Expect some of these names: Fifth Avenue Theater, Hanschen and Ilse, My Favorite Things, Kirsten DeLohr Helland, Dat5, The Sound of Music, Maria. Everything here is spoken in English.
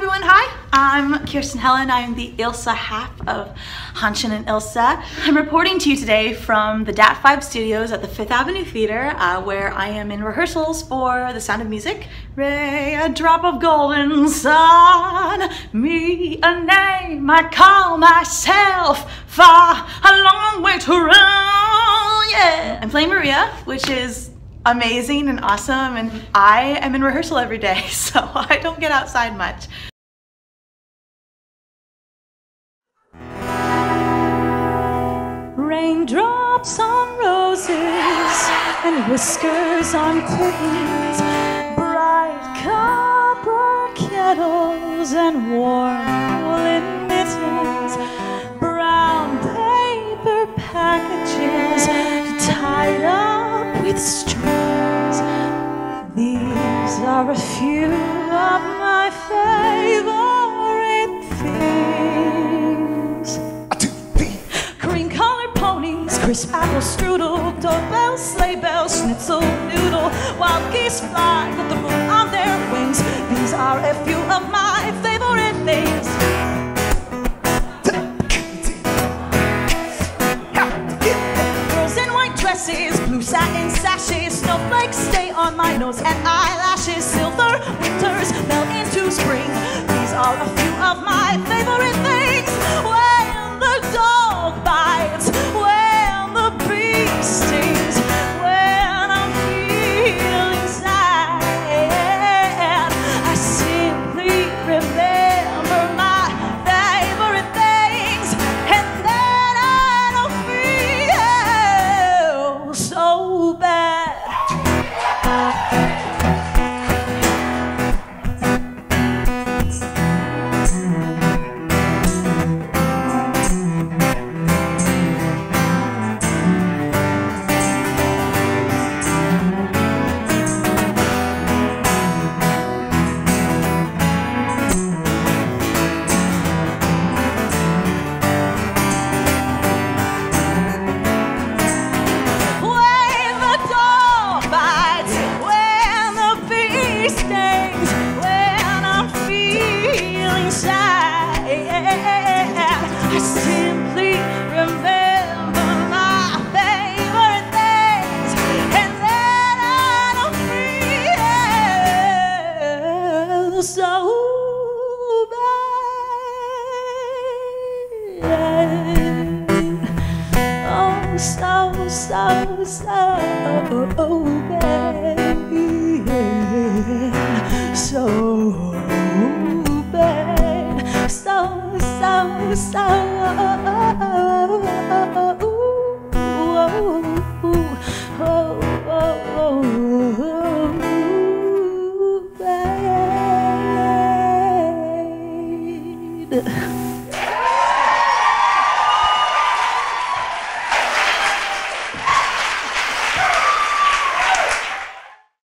everyone, hi. I'm Kirsten Helland. I'm the Ilse half of Hanschen and Ilse. I'm reporting to you today from the Dat5 studios at the Fifth Avenue Theater, where I am in rehearsals for The Sound of Music. Ray, a drop of golden sun, me a name I call myself, far a long way to run, yeah. I'm playing Maria, which is amazing and awesome, and I am in rehearsal every day, so I don't get outside much. Raindrops on roses and whiskers on curtains, bright copper kettles and warm woolen mittens, brown paper packages tied up with strings. These are a few of my favorite things. Cream-colored ponies, crisp apple strudel, doorbell, sleigh bell, schnitzel, noodle, wild geese fly with the moon on their wings. These are a few of my favorite things. Girls in white dresses, blue satin sashes, snowflakes stay on my nose and eyelashes. Silver winters melt into spring. These are a few of my favorite things. So bad, so